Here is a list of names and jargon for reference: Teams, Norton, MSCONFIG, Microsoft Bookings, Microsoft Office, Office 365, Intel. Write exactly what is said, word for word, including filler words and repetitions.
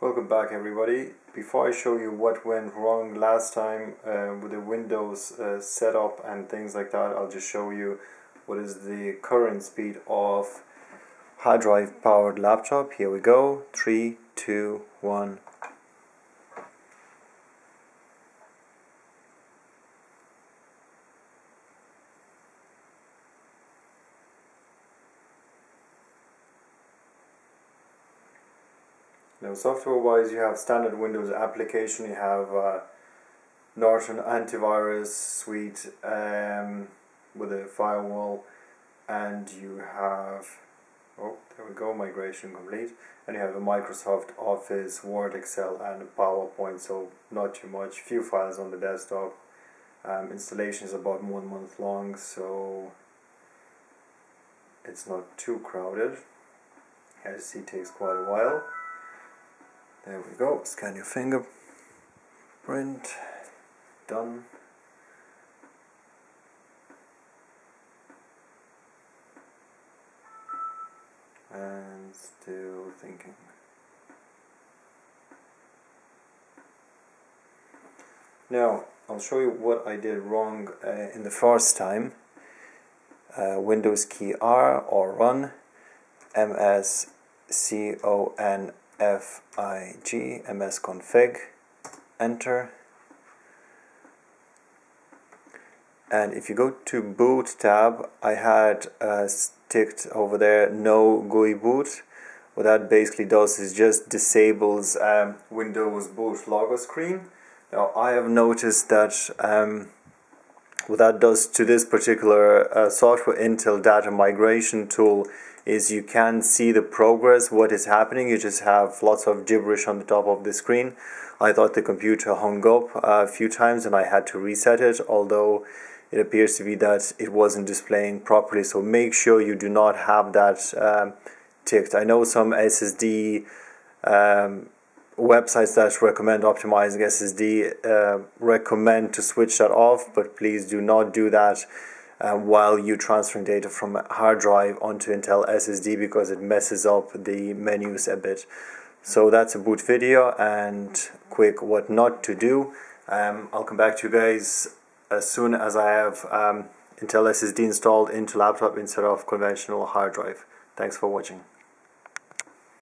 Welcome back, everybody. Before I show you what went wrong last time uh, with the Windows uh, setup and things like that, I'll just show you what is the current speed of hard drive powered laptop. Here we go. three, two, one. Now, software-wise, you have standard Windows application, you have uh, Norton antivirus suite um, with a firewall, and you have, oh, there we go, migration complete, and you have a Microsoft Office, Word, Excel, and a PowerPoint, so not too much, few files on the desktop. Um, installation is about one month long, so it's not too crowded. As you see, it takes quite a while. There we go, scan your fingerprint, done. And still thinking. Now, I'll show you what I did wrong uh, in the first time. Uh, Windows key R or run, M S C O N F I G. F I G, M S config, enter, and if you go to boot tab, I had uh, ticked over there no G U I boot. What that basically does is just disables um, Windows boot logo screen. Now I have noticed that um, what that does to this particular uh, software Intel data migration tool is you can see the progress, what is happening. You just have lots of gibberish on the top of the screen. I thought the computer hung up a few times and I had to reset it, although it appears to be that it wasn't displaying properly. So make sure you do not have that um, ticked. I know some S S D um, websites that recommend optimizing S S D uh, recommend to switch that off, but please do not do that Uh, while you're transferring data from hard drive onto Intel S S D, because it messes up the menus a bit. So that's a boot video and quick what not to do. Um, I'll come back to you guys as soon as I have um, Intel S S D installed into laptop instead of conventional hard drive. Thanks for watching.